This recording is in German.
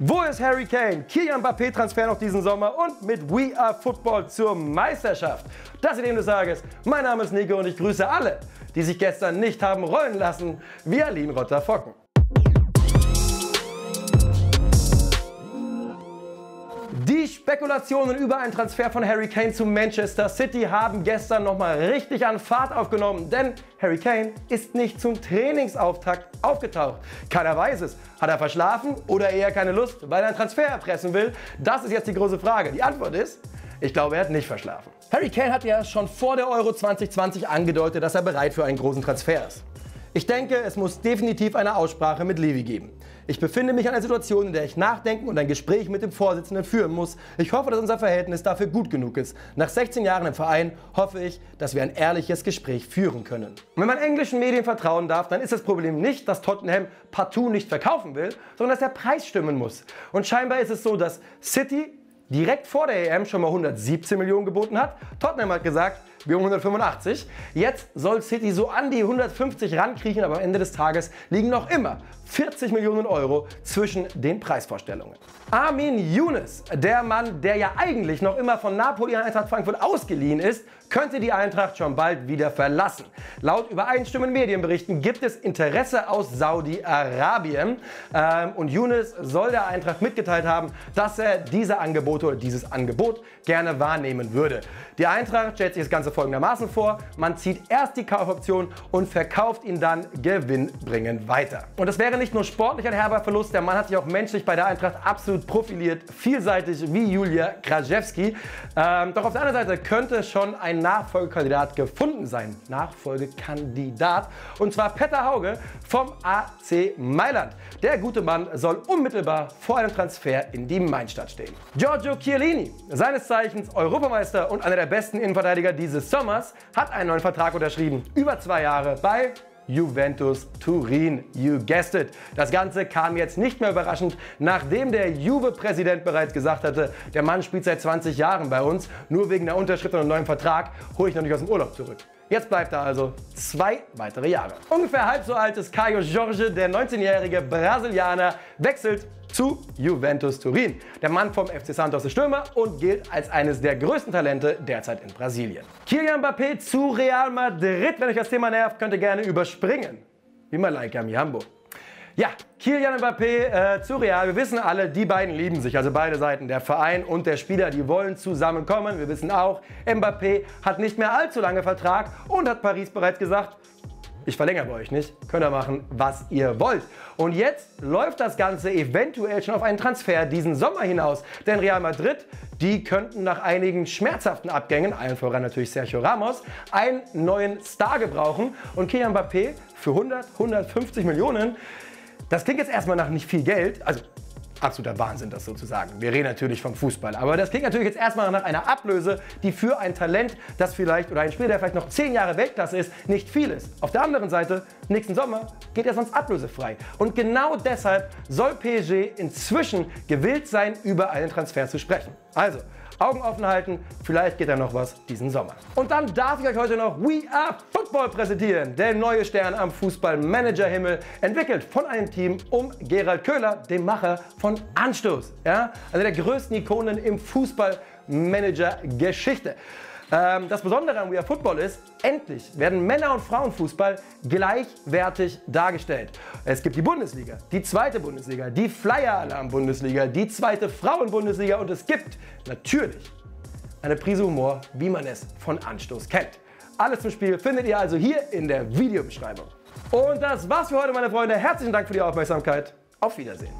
Wo ist Harry Kane? Kylian Mbappé Transfer noch diesen Sommer und mit We Are Football zur Meisterschaft. Das Ideen des Tages. Mein Name ist Nico und ich grüße alle, die sich gestern nicht haben rollen lassen, wie Aline Rotterfocken. Die Spekulationen über einen Transfer von Harry Kane zu Manchester City haben gestern nochmal richtig an Fahrt aufgenommen, denn Harry Kane ist nicht zum Trainingsauftakt aufgetaucht. Keiner weiß es. Hat er verschlafen oder eher keine Lust, weil er einen Transfer erpressen will? Das ist jetzt die große Frage. Die Antwort ist: Ich glaube, er hat nicht verschlafen. Harry Kane hat ja schon vor der Euro 2020 angedeutet, dass er bereit für einen großen Transfer ist. Ich denke, es muss definitiv eine Aussprache mit Levy geben. Ich befinde mich in einer Situation, in der ich nachdenken und ein Gespräch mit dem Vorsitzenden führen muss. Ich hoffe, dass unser Verhältnis dafür gut genug ist. Nach 16 Jahren im Verein hoffe ich, dass wir ein ehrliches Gespräch führen können. Und wenn man englischen Medien vertrauen darf, dann ist das Problem nicht, dass Tottenham partout nicht verkaufen will, sondern dass der Preis stimmen muss. Und scheinbar ist es so, dass City direkt vor der EM schon mal 117 Millionen geboten hat. Tottenham hat gesagt, wir haben 185. Jetzt soll City so an die 150 rankriechen, aber am Ende des Tages liegen noch immer 40 Millionen Euro zwischen den Preisvorstellungen. Amin Younes, der Mann, der ja eigentlich noch immer von Napoli an Eintracht Frankfurt ausgeliehen ist, könnte die Eintracht schon bald wieder verlassen. Laut übereinstimmenden Medienberichten gibt es Interesse aus Saudi-Arabien und Younes soll der Eintracht mitgeteilt haben, dass er dieses Angebot gerne wahrnehmen würde. Die Eintracht stellt sich das Ganze folgendermaßen vor: Man zieht erst die Kaufoption und verkauft ihn dann gewinnbringend weiter. Und das wäre nicht nur sportlich ein herber Verlust, der Mann hat sich auch menschlich bei der Eintracht absolut profiliert, vielseitig wie Julia Kraszewski. Doch auf der anderen Seite könnte schon ein Nachfolgekandidat gefunden sein. Und zwar Peter Hauge vom AC Mailand. Der gute Mann soll unmittelbar vor einem Transfer in die Mainstadt stehen. Giorgio Chiellini, seines Zeichens Europameister und einer der besten Innenverteidiger dieses Sommers, hat einen neuen Vertrag unterschrieben. Über 2 Jahre bei Juventus Turin. You guessed it. Das Ganze kam jetzt nicht mehr überraschend, nachdem der Juve-Präsident bereits gesagt hatte, der Mann spielt seit 20 Jahren bei uns, nur wegen der Unterschrift und einem neuen Vertrag hole ich noch nicht aus dem Urlaub zurück. Jetzt bleibt er also 2 weitere Jahre. Ungefähr halb so alt ist Caio Jorge, der 19-jährige Brasilianer, wechselt zu Juventus Turin. Der Mann vom FC Santos ist Stürmer und gilt als eines der größten Talente derzeit in Brasilien. Kylian Mbappé zu Real Madrid. Wenn euch das Thema nervt, könnt ihr gerne überspringen. Wie Malaika Mihambo. Ja, Kylian Mbappé zu Real. Wir wissen alle, die beiden lieben sich. Also beide Seiten, der Verein und der Spieler, die wollen zusammenkommen. Wir wissen auch, Mbappé hat nicht mehr allzu lange Vertrag und hat Paris bereits gesagt, ich verlängere bei euch nicht, könnt ihr machen, was ihr wollt. Und jetzt läuft das Ganze eventuell schon auf einen Transfer diesen Sommer hinaus. Denn Real Madrid, die könnten nach einigen schmerzhaften Abgängen, allen voran natürlich Sergio Ramos, einen neuen Star gebrauchen. Und Kylian Mbappé für 100, 150 Millionen, das klingt jetzt erstmal nach nicht viel Geld, also absoluter Wahnsinn, das sozusagen. Wir reden natürlich vom Fußball, aber das klingt natürlich jetzt erstmal nach einer Ablöse, die für ein Talent, das vielleicht, oder ein Spieler, der vielleicht noch 10 Jahre Weltklasse ist, nicht viel ist. Auf der anderen Seite, nächsten Sommer geht er sonst ablösefrei. Und genau deshalb soll PSG inzwischen gewillt sein, über einen Transfer zu sprechen. Also, Augen offen halten, vielleicht geht da noch was diesen Sommer. Und dann darf ich euch heute noch We Are Football präsentieren. Der neue Stern am Fußball-Manager-Himmel, entwickelt von einem Team um Gerald Köhler, dem Macher von Anstoß. Ja? Also der größten Ikonen im Fußball-Manager-Geschichte. Das Besondere an We Are Football ist, endlich werden Männer- und Frauenfußball gleichwertig dargestellt. Es gibt die Bundesliga, die zweite Bundesliga, die Flyer-Alarm-Bundesliga, die zweite Frauen-Bundesliga und es gibt natürlich eine Prise Humor, wie man es von Anstoß kennt. Alles zum Spiel findet ihr also hier in der Videobeschreibung. Und das war's für heute, meine Freunde. Herzlichen Dank für die Aufmerksamkeit. Auf Wiedersehen.